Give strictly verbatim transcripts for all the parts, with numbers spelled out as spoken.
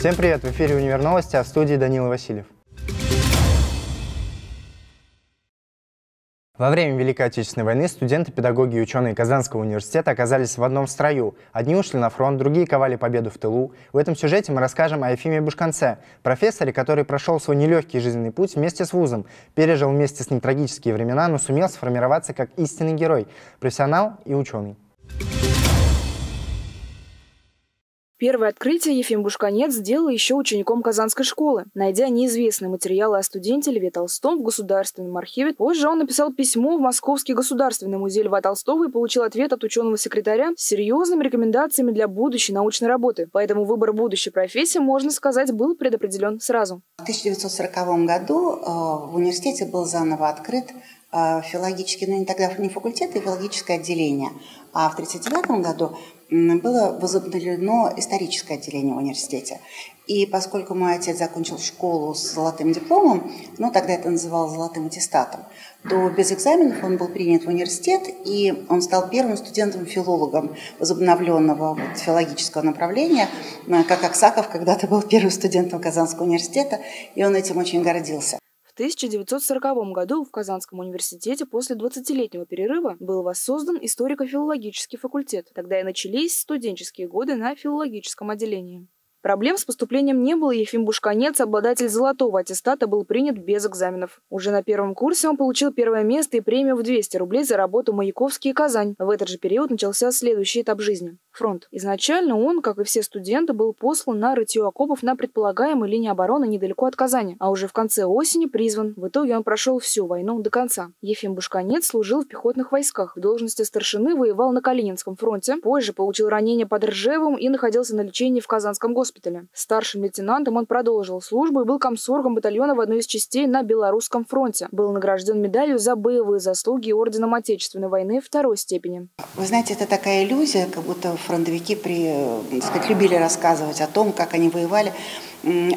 Всем привет! В эфире «Универ Новости», а в студии Данила Васильев. Во время Великой Отечественной войны студенты, педагоги и ученые Казанского университета оказались в одном строю. Одни ушли на фронт, другие ковали победу в тылу. В этом сюжете мы расскажем о Ефиме Бушканце, профессоре, который прошел свой нелегкий жизненный путь вместе с вузом, пережил вместе с ним трагические времена, но сумел сформироваться как истинный герой, профессионал и ученый. Первое открытие Ефим Бушканец сделал еще учеником Казанской школы. Найдя неизвестные материалы о студенте Льве Толстом в Государственном архиве, позже он написал письмо в Московский государственный музей Льва Толстого и получил ответ от ученого-секретаря с серьезными рекомендациями для будущей научной работы. Поэтому выбор будущей профессии, можно сказать, был предопределен сразу. В тысяча девятьсот сороковом году в университете был заново открыт филологический, ну не тогда не факультет, а филологическое отделение. А в тысяча девятьсот тридцать девятом году было возобновлено историческое отделение в университете. И поскольку мой отец закончил школу с золотым дипломом, ну тогда это называлось золотым аттестатом, то без экзаменов он был принят в университет, и он стал первым студентом-филологом возобновленного вот, филологического направления, как Аксаков когда-то был первым студентом Казанского университета, и он этим очень гордился. В тысяча девятьсот сороковом году в Казанском университете после двадцатилетнего перерыва был воссоздан историко-филологический факультет. Тогда и начались студенческие годы на филологическом отделении. Проблем с поступлением не было, Ефим Бушканец, обладатель золотого аттестата, был принят без экзаменов. Уже на первом курсе он получил первое место и премию в двести рублей за работу «Маяковский и Казань». В этот же период начался следующий этап жизни – фронт. Изначально он, как и все студенты, был послан на рытье окопов на предполагаемой линии обороны недалеко от Казани, а уже в конце осени призван. В итоге он прошел всю войну до конца. Ефим Бушканец служил в пехотных войсках, в должности старшины воевал на Калининском фронте, позже получил ранение под Ржевом и находился на лечении в Казанском госпитале. Старшим лейтенантом он продолжил службу и был комсоргом батальона в одной из частей на Белорусском фронте. Был награжден медалью за боевые заслуги орденом Отечественной войны второй степени. Вы знаете, это такая иллюзия, как будто фронтовики при, так сказать, любили рассказывать о том, как они воевали.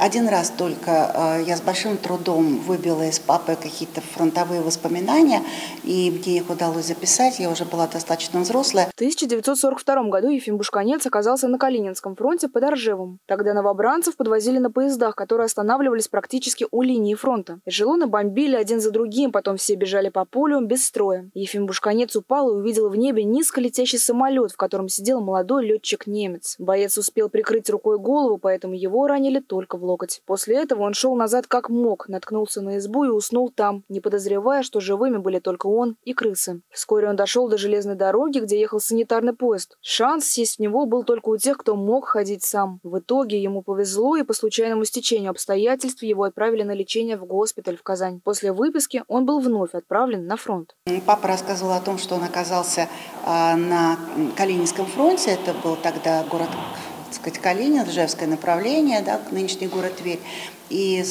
Один раз только я с большим трудом выбила из папы какие-то фронтовые воспоминания, и мне их удалось записать, я уже была достаточно взрослая. В тысяча девятьсот сорок втором году Ефим Бушканец оказался на Калининском фронте под Ржевом. Тогда новобранцев подвозили на поездах, которые останавливались практически у линии фронта. Эшелоны бомбили один за другим, потом все бежали по полю без строя. Ефим Бушканец упал и увидел в небе низко летящий самолет, в котором сидел молодой летчик-немец. Боец успел прикрыть рукой голову, поэтому его ранили только в локоть. После этого он шел назад как мог, наткнулся на избу и уснул там, не подозревая, что живыми были только он и крысы. Вскоре он дошел до железной дороги, где ехал санитарный поезд. Шанс сесть в него был только у тех, кто мог ходить сам. В итоге ему повезло, и по случайному стечению обстоятельств его отправили на лечение в госпиталь в Казань. После выписки он был вновь отправлен на фронт. Папа рассказывал о том, что он оказался на Калининском фронте, это был тогда город, так сказать, Калинин, Ржевское направление, да, нынешний город Тверь. И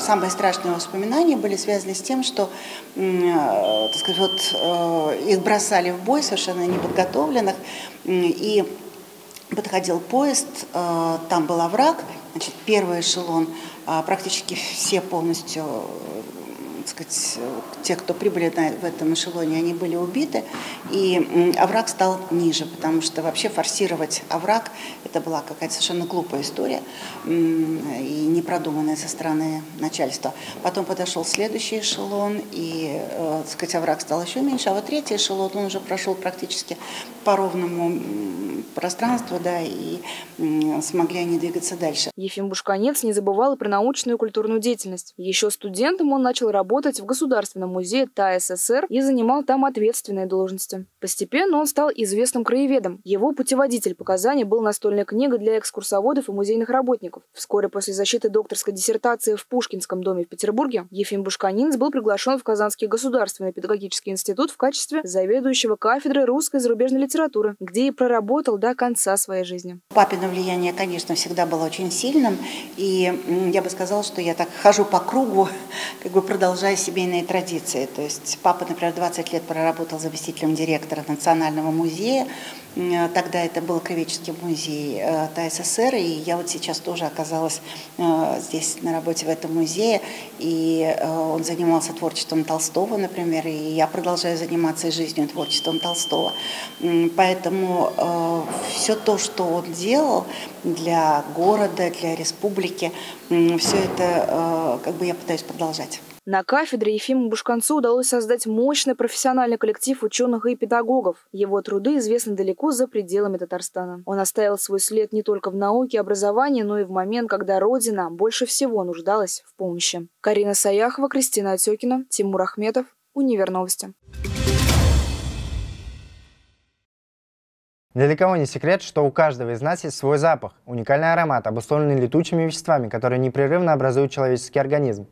самые страшные воспоминания были связаны с тем, что, так сказать, вот, их бросали в бой совершенно неподготовленных. И подходил поезд, там был овраг, значит, первый эшелон, практически все полностью, так сказать, те, кто прибыли в этом эшелоне, они были убиты, и овраг стал ниже, потому что вообще форсировать овраг – это была какая-то совершенно глупая история и непродуманная со стороны начальства. Потом подошел следующий эшелон, и, так сказать, овраг стал еще меньше, а вот третий эшелон, он уже прошел практически по ровному пространству, да, и смогли они двигаться дальше. Ефим Бушканец не забывал и про научную и культурную деятельность. Еще студентом он начал работать в Государственном музее Та Эс Эс Эр и занимал там ответственные должности. Постепенно он стал известным краеведом. Его путеводитель по Казани был настольной книгой для экскурсоводов и музейных работников. Вскоре после защиты докторской диссертации в Пушкинском доме в Петербурге Ефим Бушканец был приглашен в Казанский государственный педагогический институт в качестве заведующего кафедры русской и зарубежной литературы, где и проработал до конца своей жизни. Папино влияние, конечно, всегда было очень сильным, и я бы сказала, что я так хожу по кругу, как бы продолжая семейные традиции. То есть папа, например, двадцать лет проработал заместителем директора Национального музея. Тогда это был Краеведческий музей ТССР, и я вот сейчас тоже оказалась здесь на работе в этом музее. И он занимался творчеством Толстого, например, и я продолжаю заниматься жизнью и творчеством Толстого. Поэтому все то, что он делал для города, для республики, все это как бы я пытаюсь продолжать. На кафедре Ефиму Бушканцу удалось создать мощный профессиональный коллектив ученых и педагогов. Его труды известны далеко за пределами Татарстана. Он оставил свой след не только в науке и образовании, но и в момент, когда Родина больше всего нуждалась в помощи. Карина Саяхова, Кристина Отекина, Тимур Ахметов, Универновости. Для кого не секрет, что у каждого из нас есть свой запах, уникальный аромат, обусловленный летучими веществами, которые непрерывно образуют человеческий организм.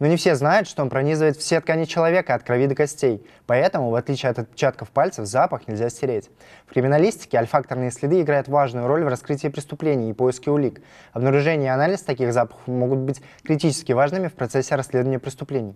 Но не все знают, что он пронизывает все ткани человека от крови до костей, поэтому, в отличие от отпечатков пальцев, запах нельзя стереть. В криминалистике альфакторные следы играют важную роль в раскрытии преступлений и поиске улик. Обнаружение и анализ таких запахов могут быть критически важными в процессе расследования преступлений.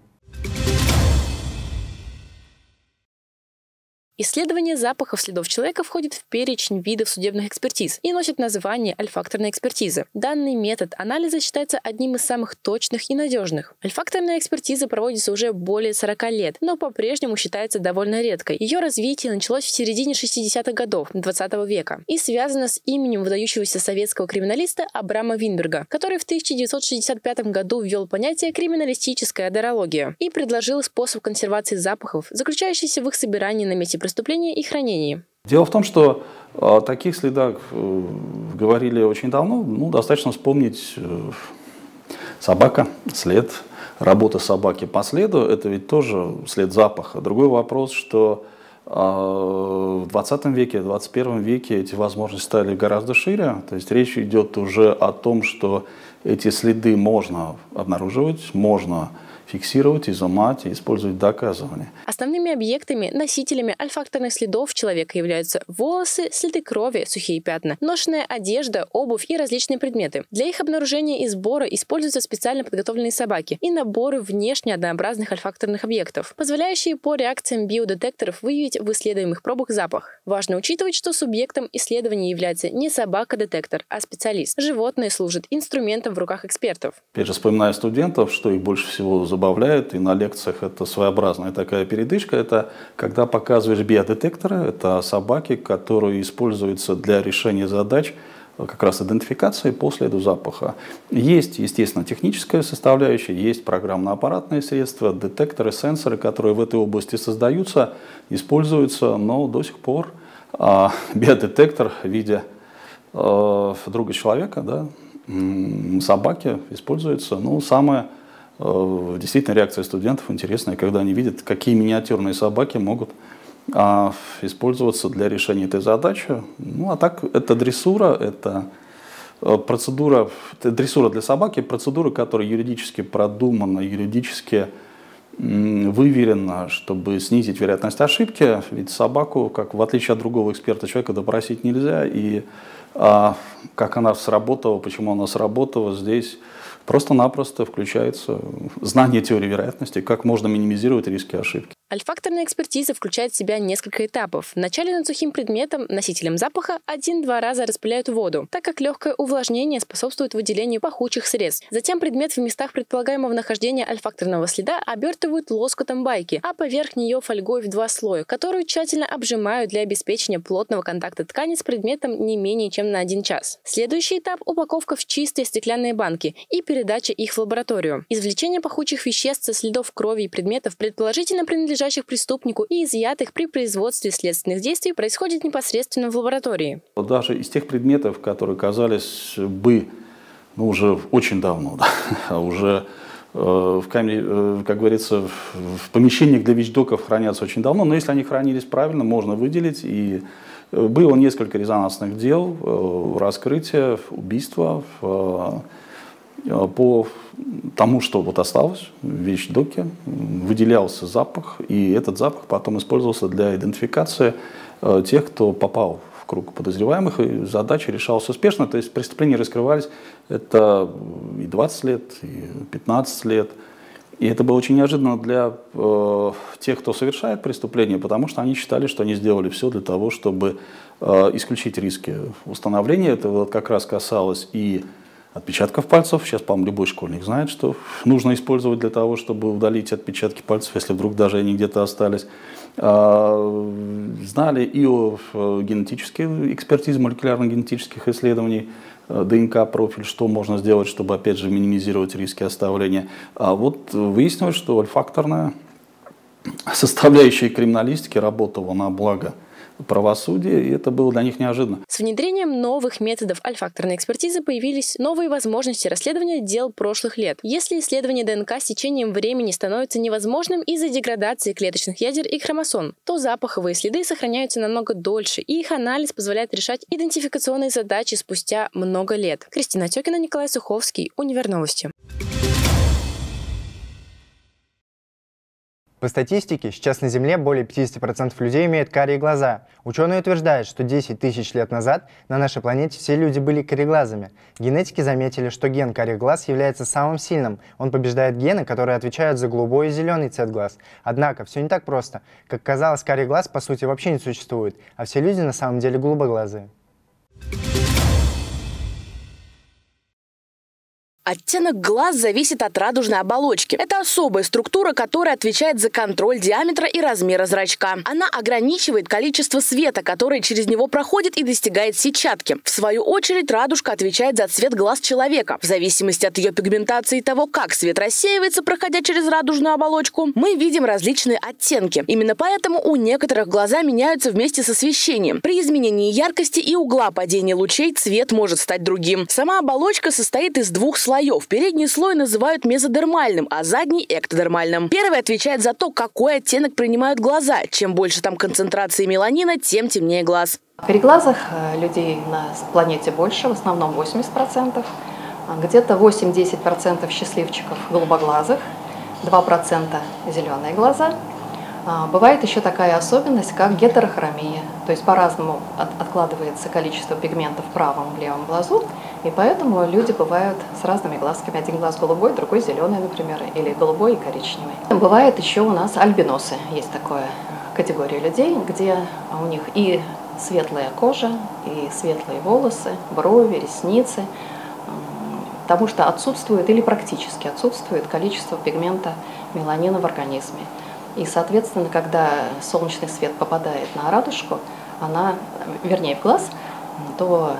Исследование запахов следов человека входит в перечень видов судебных экспертиз и носит название альфакторной экспертизы. Данный метод анализа считается одним из самых точных и надежных. Альфакторная экспертиза проводится уже более сорока лет, но по-прежнему считается довольно редкой. Ее развитие началось в середине шестидесятых годов двадцатого века и связано с именем выдающегося советского криминалиста Абрама Винберга, который в тысяча девятьсот шестьдесят пятом году ввел понятие «криминалистическая одорология» и предложил способ консервации запахов, заключающийся в их собирании на месте преступления и хранении. Дело в том, что о таких следах э, говорили очень давно. Ну, достаточно вспомнить э, собака, след, работа собаки по следу. Это ведь тоже след запаха. Другой вопрос, что э, в двадцатом веке, в двадцать первом веке эти возможности стали гораздо шире. То есть речь идет уже о том, что эти следы можно обнаруживать, можно фиксировать, изымать и использовать доказывание. Основными объектами, носителями альфакторных следов человека являются волосы, следы крови, сухие пятна, ношенная одежда, обувь и различные предметы. Для их обнаружения и сбора используются специально подготовленные собаки и наборы внешне однообразных альфакторных объектов, позволяющие по реакциям биодетекторов выявить в исследуемых пробах запах. Важно учитывать, что субъектом исследования является не собака-детектор, а специалист. Животные служат инструментом в руках экспертов. Опять же, вспоминая студентов, что их больше всего за добавляют, и на лекциях это своеобразная такая передышка, это когда показываешь биодетекторы, это собаки, которые используются для решения задач как раз идентификации по следу запаха. Есть, естественно, техническая составляющая, есть программно-аппаратные средства, детекторы, сенсоры, которые в этой области создаются, используются, но до сих пор а, биодетектор в виде а, друга человека, да, собаки используется, ну, самое действительно, реакция студентов интересная, когда они видят, какие миниатюрные собаки могут а, использоваться для решения этой задачи. Ну, а так, это дрессура, это процедура, это дрессура для собаки, процедура, которая юридически продумана, юридически выверена, чтобы снизить вероятность ошибки. Ведь собаку, как в отличие от другого эксперта, человека допросить нельзя. И а, как она сработала, почему она сработала, здесь просто-напросто включается знание теории вероятности, как можно минимизировать риски ошибки. Альфакторная экспертиза включает в себя несколько этапов. Вначале над сухим предметом, носителем запаха, один-два раза распыляют воду, так как легкое увлажнение способствует выделению пахучих средств. Затем предмет в местах предполагаемого нахождения альфакторного следа обертывают лоскутом байки, а поверх нее фольгой в два слоя, которую тщательно обжимают для обеспечения плотного контакта ткани с предметом не менее чем на один час. Следующий этап – упаковка в чистые стеклянные банки и перед передача их в лабораторию. Извлечение пахучих веществ со следов крови и предметов, предположительно принадлежащих преступнику и изъятых при производстве следственных действий, происходит непосредственно в лаборатории. Даже из тех предметов, которые казались бы, ну, уже очень давно, да, уже э, в камере, э, как говорится, в, в помещениях для вещдоков хранятся очень давно, но если они хранились правильно, можно выделить. И э, было несколько резонансных дел, э, раскрытия, убийства, э, по тому, что вот осталось в вещдоке, выделялся запах, и этот запах потом использовался для идентификации тех, кто попал в круг подозреваемых, и задача решалась успешно, то есть преступления раскрывались, это и двадцать лет, и пятнадцать лет, И это было очень неожиданно для э, тех, кто совершает преступление, потому что они считали, что они сделали все для того, чтобы э, исключить риски установления. Это вот как раз касалось и отпечатков пальцев. Сейчас, по-моему, любой школьник знает, что нужно использовать для того, чтобы удалить отпечатки пальцев, если вдруг даже они где-то остались. Э, знали и о генетической экспертизе, молекулярно-генетических исследований, ДНК-профиль, что можно сделать, чтобы, опять же, минимизировать риски оставления. А вот выяснилось, что ольфакторная составляющая криминалистики работала на благо правосудия, и это было для них неожиданно. С внедрением новых методов ольфакторной экспертизы появились новые возможности расследования дел прошлых лет. Если исследование ДНК с течением времени становится невозможным из-за деградации клеточных ядер и хромосом, то запаховые следы сохраняются намного дольше, и их анализ позволяет решать идентификационные задачи спустя много лет. Кристина Отекина, Николай Суховский, Универновости. По статистике, сейчас на Земле более пятидесяти процентов людей имеют карие глаза. Ученые утверждают, что десять тысяч лет назад на нашей планете все люди были кареглазыми. Генетики заметили, что ген карих глаз является самым сильным. Он побеждает гены, которые отвечают за голубой и зеленый цвет глаз. Однако, все не так просто. Как казалось, карих глаз по сути вообще не существует, а все люди на самом деле голубоглазые. Оттенок глаз зависит от радужной оболочки. Это особая структура, которая отвечает за контроль диаметра и размера зрачка. Она ограничивает количество света, которое через него проходит и достигает сетчатки. В свою очередь, радужка отвечает за цвет глаз человека. В зависимости от ее пигментации и того, как свет рассеивается, проходя через радужную оболочку, мы видим различные оттенки. Именно поэтому у некоторых глаза меняются вместе с освещением. При изменении яркости и угла падения лучей цвет может стать другим. Сама оболочка состоит из двух слоев. Передний слой называют мезодермальным, а задний – эктодермальным. Первый отвечает за то, какой оттенок принимают глаза. Чем больше там концентрации меланина, тем темнее глаз. Кареглазых людей на планете больше, в основном восемьдесят процентов. Где-то восемь-десять процентов счастливчиков голубоглазых, два процента зеленые глаза. Бывает еще такая особенность, как гетерохромия. То есть по-разному от откладывается количество пигментов в правом и левом глазу, и поэтому люди бывают с разными глазками. Один глаз голубой, другой зеленый, например, или голубой и коричневый. Бывает еще у нас альбиносы. Есть такая категория людей, где у них и светлая кожа, и светлые волосы, брови, ресницы, потому что отсутствует или практически отсутствует количество пигмента меланина в организме. И, соответственно, когда солнечный свет попадает на радужку, она, вернее, в глаз, то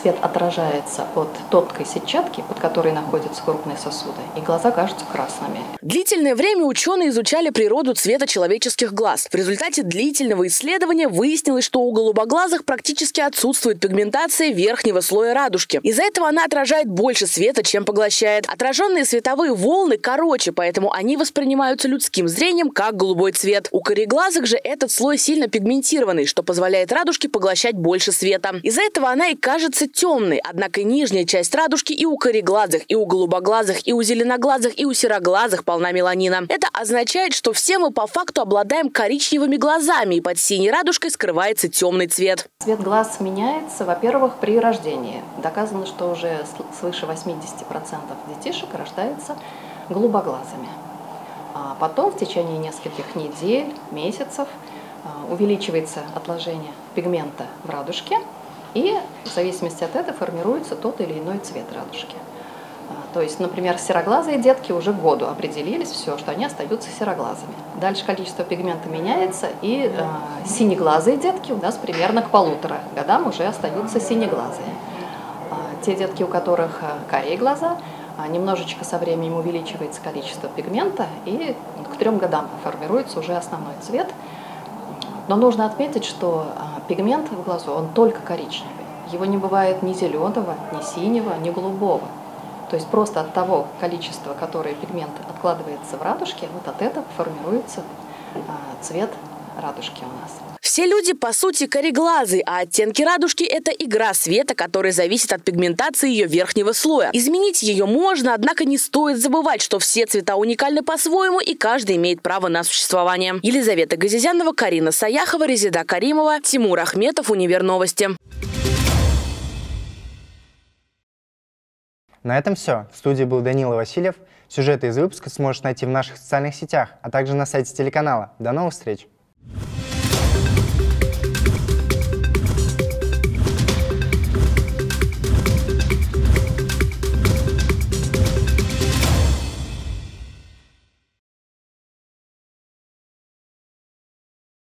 свет отражается от тонкой сетчатки, под которой находятся крупные сосуды, и глаза кажутся красными. Длительное время ученые изучали природу цвета человеческих глаз. В результате длительного исследования выяснилось, что у голубоглазых практически отсутствует пигментация верхнего слоя радужки. Из-за этого она отражает больше света, чем поглощает. Отраженные световые волны короче, поэтому они воспринимаются людским зрением как голубой цвет. У кареглазых же этот слой сильно пигментированный, что позволяет радужке поглощать больше света. Из-за этого она и кажется темной, однако и нижняя часть радужки и у кареглазых, и у голубоглазых, и у зеленоглазых, и у сероглазых полна меланина. Это означает, что все мы по факту обладаем коричневыми глазами, и под синей радужкой скрывается темный цвет. Цвет глаз меняется, во-первых, при рождении. Доказано, что уже свыше восьмидесяти процентов детишек рождаются голубоглазыми. А потом в течение нескольких недель, месяцев увеличивается отложение пигмента в радужке, и в зависимости от этого формируется тот или иной цвет радужки. То есть, например, сероглазые детки уже к году определились, все, что они остаются сероглазыми. Дальше количество пигмента меняется, и э, синеглазые детки у нас примерно к полутора годам уже остаются синеглазые. Те детки, у которых карие глаза, немножечко со временем увеличивается количество пигмента, и к трем годам формируется уже основной цвет. Но нужно отметить, что пигмент в глазу, он только коричневый. Его не бывает ни зеленого, ни синего, ни голубого. То есть просто от того количества, которое пигмент откладывается в радужке, вот от этого формируется цвет радужки у нас. Все люди, по сути, кареглазые, а оттенки радужки – это игра света, которая зависит от пигментации ее верхнего слоя. Изменить ее можно, однако не стоит забывать, что все цвета уникальны по-своему, и каждый имеет право на существование. Елизавета Газизянова, Карина Саяхова, Резида Каримова, Тимур Ахметов, Универновости. На этом все. В студии был Данила Васильев. Сюжеты из выпуска сможешь найти в наших социальных сетях, а также на сайте телеканала. До новых встреч!